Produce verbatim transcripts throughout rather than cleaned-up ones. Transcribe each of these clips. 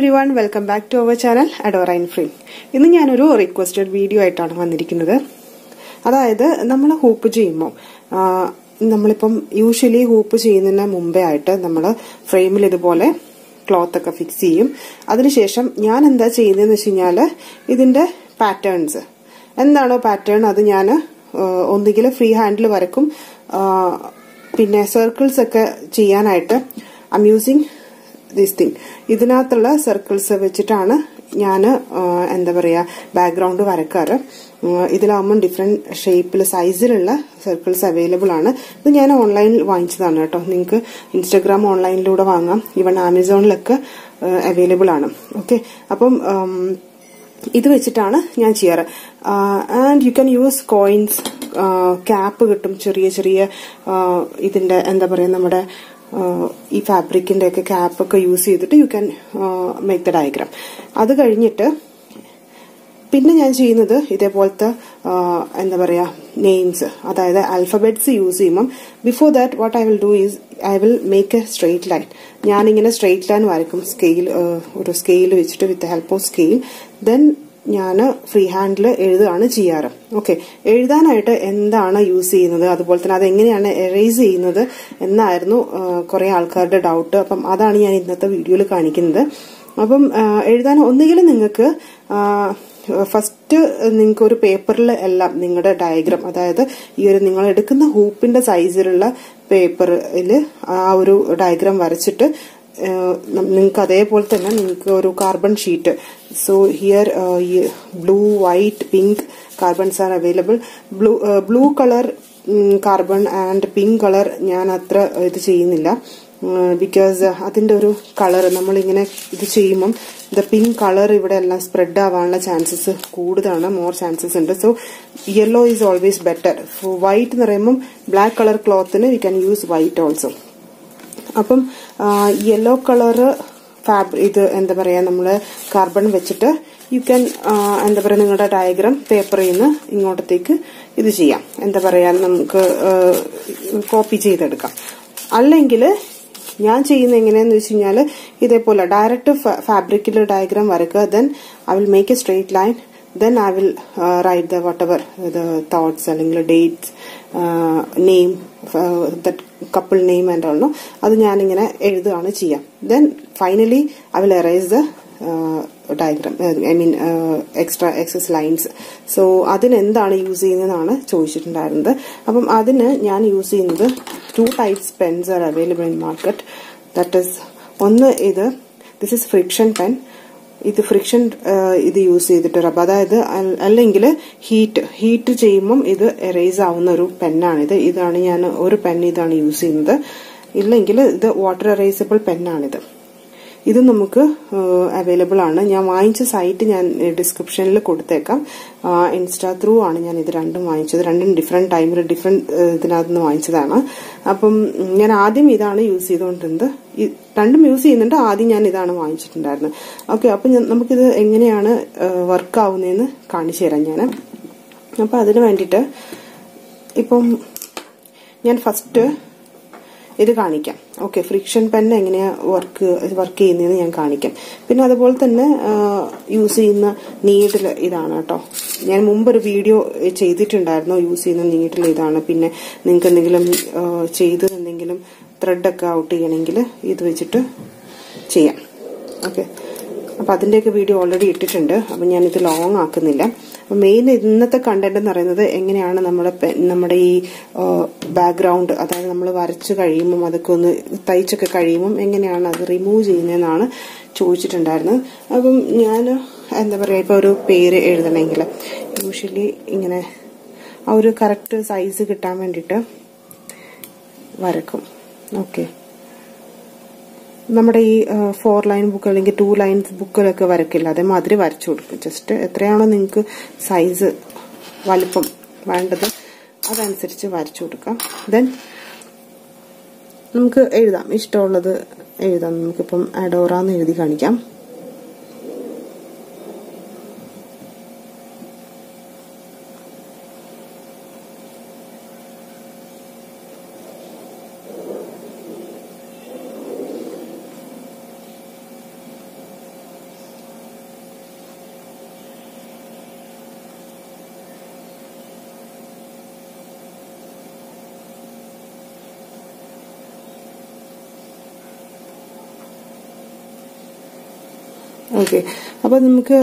everyone, welcome back to our channel Adora In Frame. This is a requested video. That is, we hoop. We usually hoop in Mumbai. We frame the cloth. That is the I patterns. What pattern I free handle circles. I am using this thing. This is the circles and the background. There are different shapes and sizes circles available. I have online Instagram online, even Amazon available. Okay. So, this is the and you can use coins, uh, cap, etc. Uh, if fabric in like a cap use it, you can uh, make the diagram. That's why I am names, alphabets use. Before that, what I will do is I will make a straight line. I will make a straight line scale, uh, scale with the help of scale. Then freehand le ezhudana cheyaru. Okay, ezhudanayitte endana use cheyyunnathu adupol than adu enganeyana erase cheyyunnathu ennayirunnu kore aalkarude doubt. Appam adana njan innathe video il kaanikkunnathu. Appam ezhudana onnigile ningalkku first ningalkku oru paper il ellam ningade diagram adayathu ee oru ningal edukkunna hoop inde size ilulla paper il aa oru diagram varachittu carbon sheet. So here uh, blue, white, pink carbons are available. Blue, uh, blue color um, carbon and pink color uh, because uh, color the pink color spread chances more chances. So yellow is always better. For white black color cloth we can use white also. Now, uh, yellow color fabric, carbon vegeta, you can uh, diagram paper in this is the copy. If direct fabric diagram, then I will make a straight line, then I will uh, write the whatever the thoughts, dates, uh, name, uh, that couple name and all, no? Then finally I will erase the uh, diagram, I mean uh, extra excess lines. So that is what I use. Two types of pens are available in market. That is one, this is friction pen. This is friction uh, use heat heat cheyyum erase pen pen use the water erasable pen. This is available on the site in the description. Insta through random different time, different use it. Okay, friction pen work work in use in needle idana. Mumber video use in needle thread out. Okay. I video already long. Main the content and the background, that is, we varchu remove cheyyunnana choichittundarunnu. Appam njan endha paraya ipo oru peru ezhudanaengil usually ingane aa oru correct size kittan vendittu varakkum. Okay. We have four line book and two lines book. Just the size of then we can Okay. Appo namukku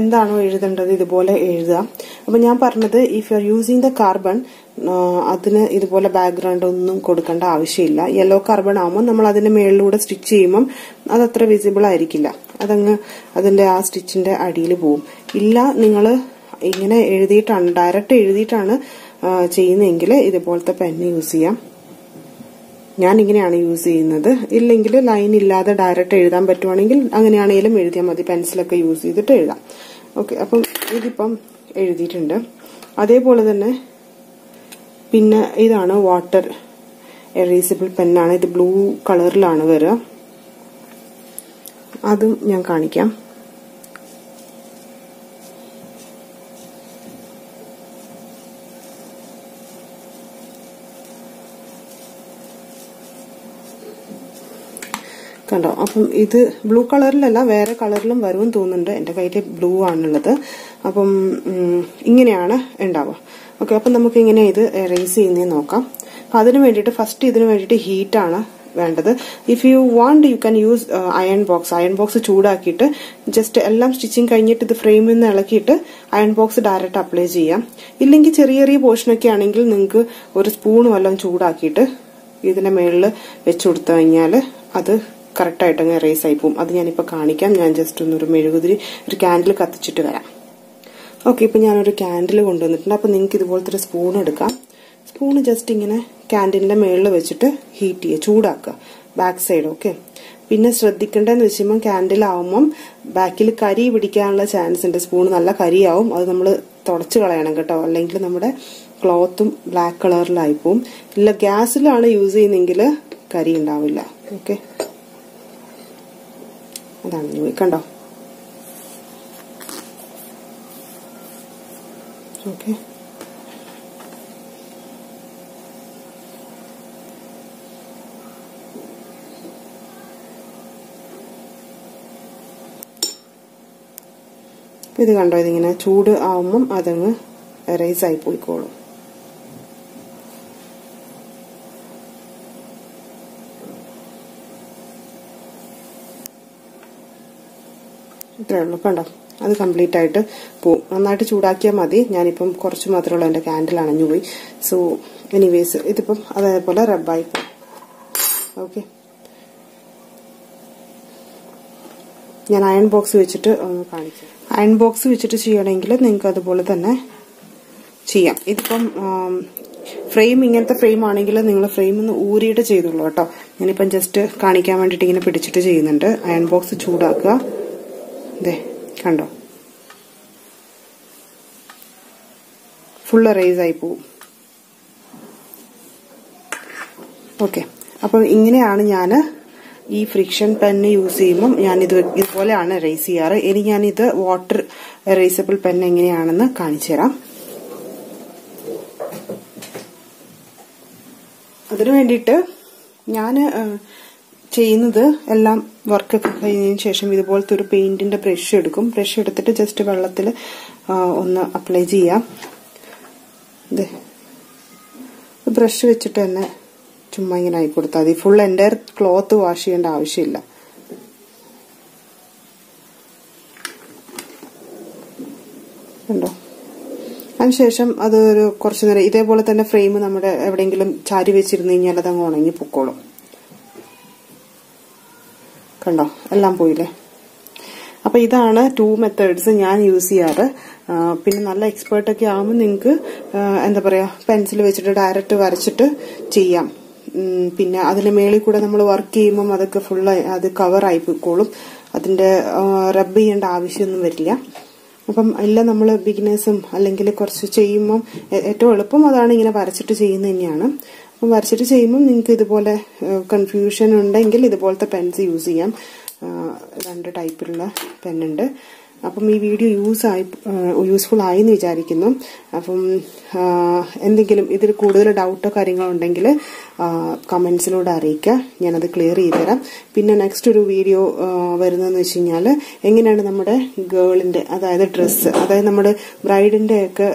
endano ezhudandadu idupole ezhudha. Appo njan parnadu if you are using the carbon adine idupole background onnum kodukanda avashyamilla. Yellow carbon aavum nammal adine melilude stitch cheyyum adu athra visible aayirikkilla. Adange adinte aa stitch inde adiyil povum. Illa ningalu ingane ezhudittan direct ezhudittan cheyyunengile idupolthe pen use cheyyam. ഞാൻ ഇങ്ങനെയാണ് use ചെയ്യുന്നത് ഇല്ലെങ്കിൽ line ഇല്ലാതെ direct എഴുതാൻ പറ്റുവാണെങ്കിൽ അങ്ങനെയാണെങ്കിലും എഴുതിയാൽ മതി പെൻസിലൊക്കെ യൂസ് ചെയ്തിട്ട് എഴുതാം ഓക്കേ അപ്പോൾ ഇതിപ്പം എഴുതിയിട്ടുണ്ട് അതേപോലെ തന്നെ പിന്നെ ഇതാണ് വാട്ടർ എറേസബിൾ പെന്നാണ് ഇത് ബ്ലൂ കളറിലാണ് വരിക അതും ഞാൻ കാണിക്കാം Upon either blue colour lala, wear a colourlum, varun tununda, and a kite blue on leather upon Ingeniana and Dava. Okay, upon the mucking in either erase in the noca. Father made it a first either made it a heat on a If you want, you can use uh, iron box, iron box a chuda kit, just alum stitching kind to the frame in the alakita, iron box direct apply gia. Illing a cherry portion of canningle nunker or a spoon alum chuda kit, either a medal, vechurta in other. Correct item erase ipum. Adhyanipa Kanikam and just to Nurmedri candle cut the chitara. Okay, Pinana candle wound on the Napaninki the Volta spoon at a cup. Spoon adjusting in a candle in the middle of vegeta, heat a chudaka. Back side, okay. Pinus radicant and Vishima candle aumum, backil curry, vidicala chance and a spoon alla curry aum, or the number torture anagata, length number cloth, black color lipum. La gas lana use in Ingilla, curry in Davila, okay. Okay. With the under thing in a chewed arm, other erase I pull code. That's complete title. I'm not a chudaki madi, Yanipum, Korchumatral and a candle and a new way. So, anyways, it's a polar rabbi. Okay. Yan iron box which it iron box which it is she and angular, think of the Bolatana Chia. It's from framing at the frame on angular frame in the Uri to Chedulata. Yanipan just Kanikam and taking a pitch to Jayanda, iron box chudaka. There, kando. Full erase aipo. Okay. Upon Ingene Anayana, E friction pen use him, Yanid is Poliana Raciara, any yani the water erasable pen Ingana Kanichera. Other editor Yana. The alarm worker in session with the ball through paint in the pressure to come pressure to the just a volatile on the apply Gia the brush which it and to my and I could the full under cloth wash and avishilla. And session other questioner either both than a frame and a charity which is in the other morning. Now, these are two methods I use here. Uh, if you are expert, you can use a pencil direct to do it. If you are working, you can cover it. You can rub it. If you are beginners, you can do it. If you are beginners, varsity ചെയ്യുമ്പോൾ നിങ്ങൾക്ക് ഇതുപോലെ confusion ഉണ്ടെങ്കിൽ ഇതുപോലത്തെ Pence use ചെയ്യാം രണ്ട് ടൈപ്പിലുള്ള pen ഉണ്ട് അപ്പോൾ ഈ വീഡിയോ യൂസ് ആയി യൂസ്ഫുൾ ആയി എന്ന് വിചാരിക്കുന്നു അപ്പോൾ എന്തെങ്കിലും ഇതിൽ കൂടുതൽ ഡൗട്ടോ കാര്യങ്ങളോ ഉണ്ടെങ്കിൽ കമന്റ്സിലൂടെ അറിയിക്കുക ഞാൻ അത് ക്ലിയർ ചെയ്തു തരാം പിന്നെ നെക്സ്റ്റ് ഒരു വീഡിയോ വരുന്നതെന്ന് വെച്ചാൽ എങ്ങനെയാണ് നമ്മുടെ ഗേളിന്റെ അതായത് ഡ്രസ്സ് അതായത് നമ്മുടെ ബ്രൈഡിന്റെ ഒക്കെ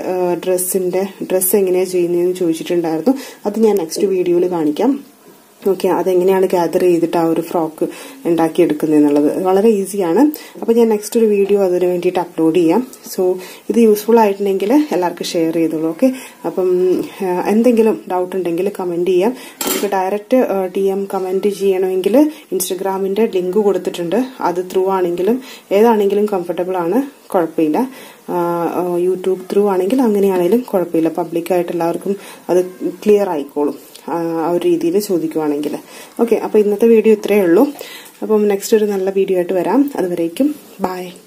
ഡ്രസ്സിന്റെ ഡ്രസ്സ് എങ്ങനെയാണ് ചെയ്യുന്നതെന്ന് ചോദിച്ചിട്ടുണ്ടായിരുന്നു അത് ഞാൻ നെക്സ്റ്റ് വീഡിയോയിൽ കാണിക്കാം Okay, that's how gather a frock and I very easy. Next video upload. So if you useful item, share it. Okay. Doubt and comment direct D M comment Instagram link comfortable. YouTube through Anangil, public at Larkum, other clear icon. Our reading is Sudikuanangilla. Okay, up in the video trail. Upon next to another video at Varam, other vacuum. Bye.